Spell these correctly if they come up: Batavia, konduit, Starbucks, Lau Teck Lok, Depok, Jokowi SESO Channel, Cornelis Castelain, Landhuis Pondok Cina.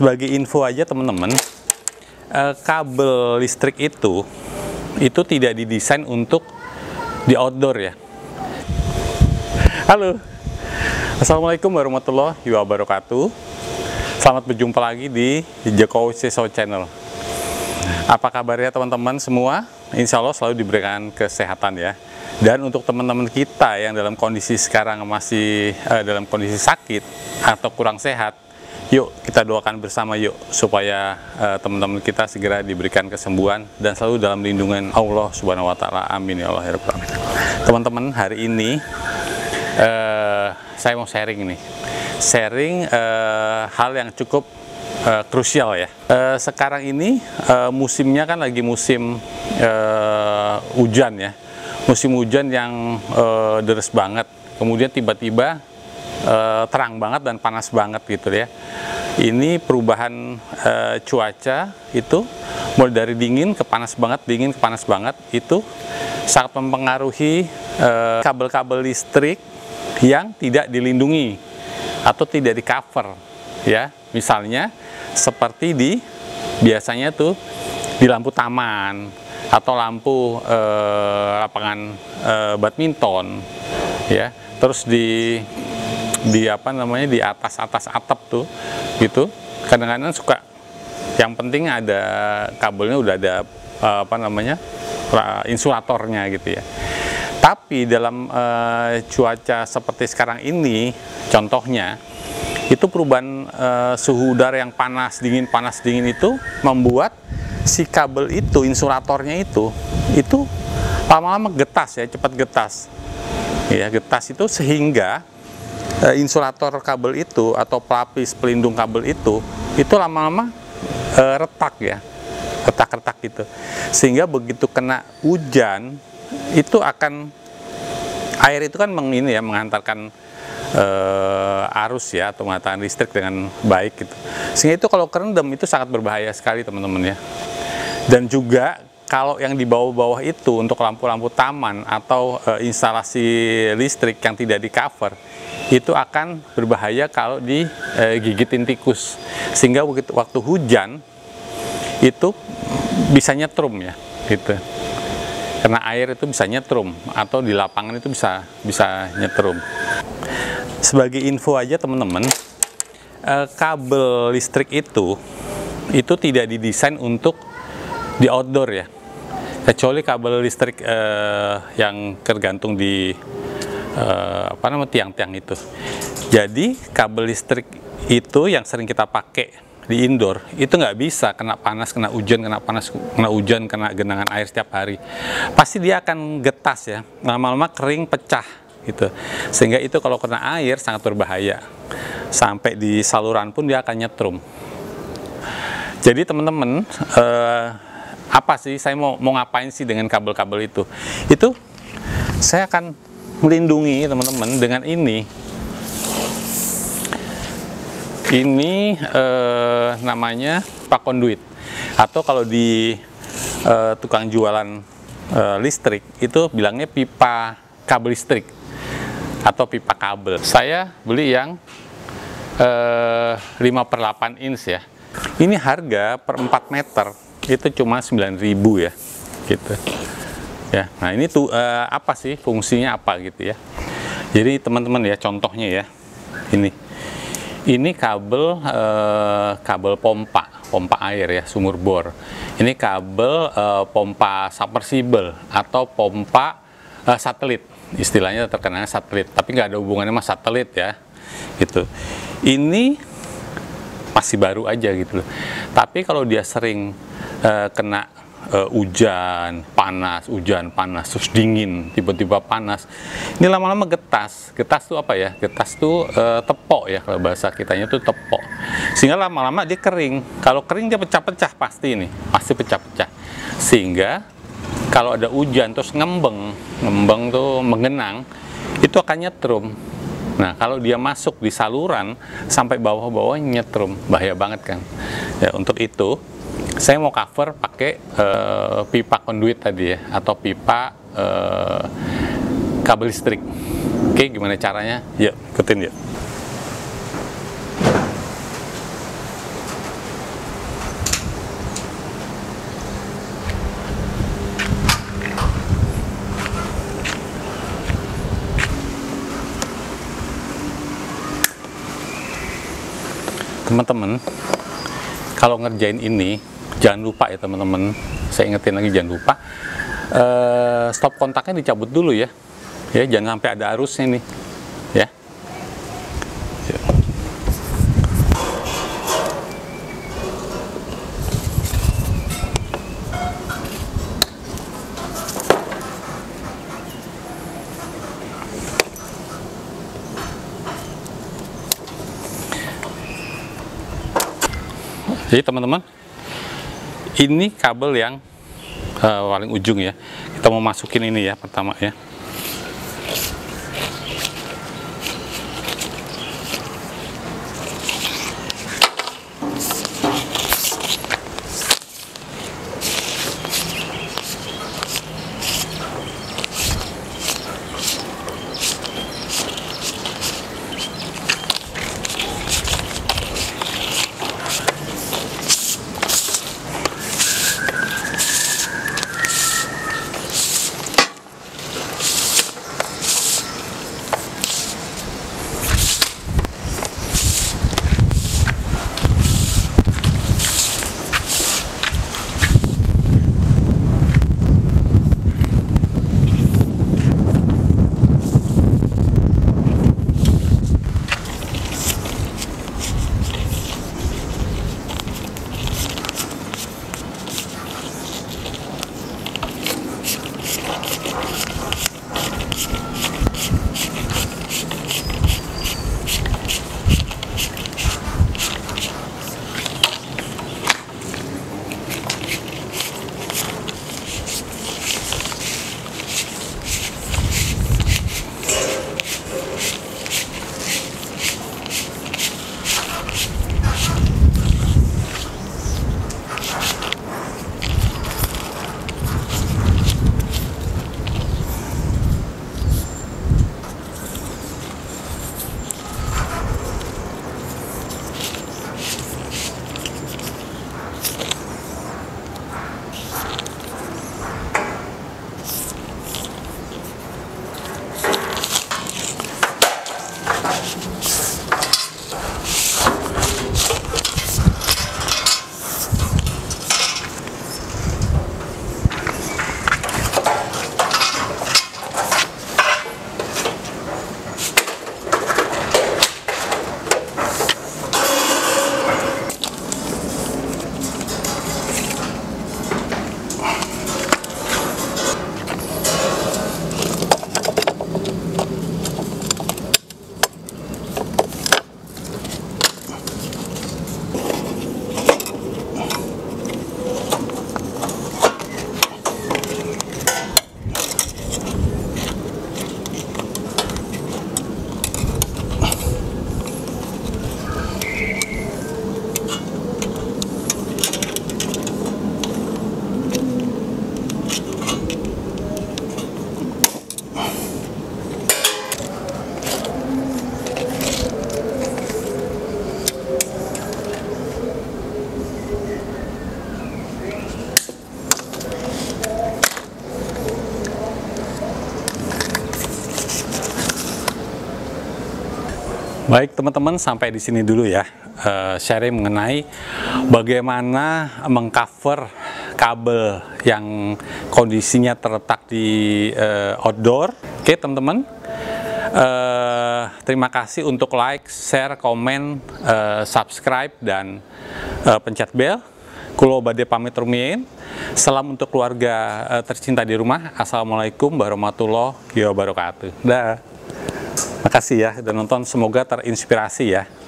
sebagai info aja teman-teman, kabel listrik itu tidak didesain untuk di outdoor ya. Halo, assalamualaikum warahmatullahi wabarakatuh. Selamat berjumpa lagi di Jokowi SESO Channel. Apa kabarnya teman-teman semua? Insya Allah selalu diberikan kesehatan ya. Dan untuk teman-teman kita yang dalam kondisi sekarang masih dalam kondisi sakit atau kurang sehat, yuk kita doakan bersama yuk supaya teman-teman kita segera diberikan kesembuhan dan selalu dalam lindungan Allah Subhanahu wa Ta'ala. Amin ya Allah ya Rabbal Alamin. Teman-teman, hari ini saya mau sharing nih, hal yang cukup krusial ya. Sekarang ini musimnya kan lagi musim hujan ya. Musim hujan yang deres banget, kemudian tiba-tiba terang banget dan panas banget gitu ya. Ini perubahan cuaca itu mulai dari dingin ke panas banget, dingin ke panas banget, itu sangat mempengaruhi kabel-kabel listrik yang tidak dilindungi atau tidak di cover ya. Misalnya seperti di biasanya tuh di lampu taman atau lampu lapangan badminton ya, terus di apa namanya di atas atap tuh gitu. Kadang-kadang suka yang penting ada kabelnya udah ada apa namanya insulatornya gitu ya. Tapi dalam cuaca seperti sekarang ini contohnya itu perubahan suhu udara yang panas dingin itu membuat si kabel itu, insulatornya itu lama-lama getas ya, cepat getas ya, getas itu sehingga insulator kabel itu atau pelapis pelindung kabel itu lama-lama retak ya, retak-retak gitu, sehingga begitu kena hujan itu akan air itu kan mengini ya, menghantarkan arus ya atau menghantarkan listrik dengan baik gitu, sehingga itu kalau kerendam itu sangat berbahaya sekali teman-teman ya. Dan juga kalau yang di bawah-bawah itu untuk lampu-lampu taman atau instalasi listrik yang tidak di cover itu akan berbahaya kalau digigitin tikus, sehingga waktu hujan itu bisa nyetrum ya gitu, karena air itu bisa nyetrum atau di lapangan itu bisa nyetrum. Sebagai info aja teman-teman, kabel listrik itu tidak didesain untuk di outdoor ya, kecuali kabel listrik yang tergantung di apa namanya tiang-tiang itu. Jadi kabel listrik itu yang sering kita pakai di indoor itu nggak bisa kena panas, kena hujan, kena genangan air setiap hari, pasti dia akan getas ya, lama-lama kering, pecah gitu. Sehingga itu kalau kena air sangat berbahaya, sampai di saluran pun dia akan nyetrum. Jadi teman-teman, apa sih saya mau ngapain sih dengan kabel-kabel itu saya akan melindungi teman-teman dengan ini namanya pak konduit, atau kalau di tukang jualan listrik itu bilangnya pipa kabel listrik atau pipa kabel. Saya beli yang 5/8 inch ya. Ini harga per 4 meter itu cuma 9.000 ya. Gitu. Ya. Nah, ini tuh apa sih fungsinya apa gitu ya. Jadi teman-teman ya, contohnya ya. Ini kabel kabel pompa air ya, sumur bor. Ini kabel pompa submersible atau pompa satelit, istilahnya terkenalnya satelit, tapi nggak ada hubungannya sama satelit ya gitu. Ini masih baru aja gitu loh, tapi kalau dia sering kena hujan panas terus dingin, tiba-tiba panas, ini lama-lama getas. Getas tuh apa ya? Getas tuh tepok ya, kalau bahasa kitanya tuh tepok, sehingga lama-lama dia kering. Kalau kering dia pecah-pecah, pasti ini pasti pecah-pecah, sehingga kalau ada hujan terus ngembeng tuh menggenang, itu akan nyetrum. Nah, kalau dia masuk di saluran sampai bawah-bawah nyetrum, bahaya banget kan ya. Untuk itu saya mau cover pakai pipa konduit tadi ya, atau pipa kabel listrik. Oke, gimana caranya? Yuk ikutin yuk. Teman-teman, kalau ngerjain ini jangan lupa ya teman-teman, saya ingetin lagi, jangan lupa stop kontaknya dicabut dulu ya. Ya, jangan sampai ada arusnya nih. Ya. Jadi teman-teman, ini kabel yang paling ujung ya. Kita mau masukin ini ya, pertama ya. Baik teman-teman, sampai di sini dulu ya sharing mengenai bagaimana mengcover kabel yang kondisinya terletak di outdoor. Oke teman-teman, terima kasih untuk like, share, komen, subscribe, dan pencet bel. Kulo badhe pamit rumiyin. Salam untuk keluarga tercinta di rumah. Assalamualaikum warahmatullahi wabarakatuh. Dah. Makasih ya udah nonton, semoga terinspirasi ya.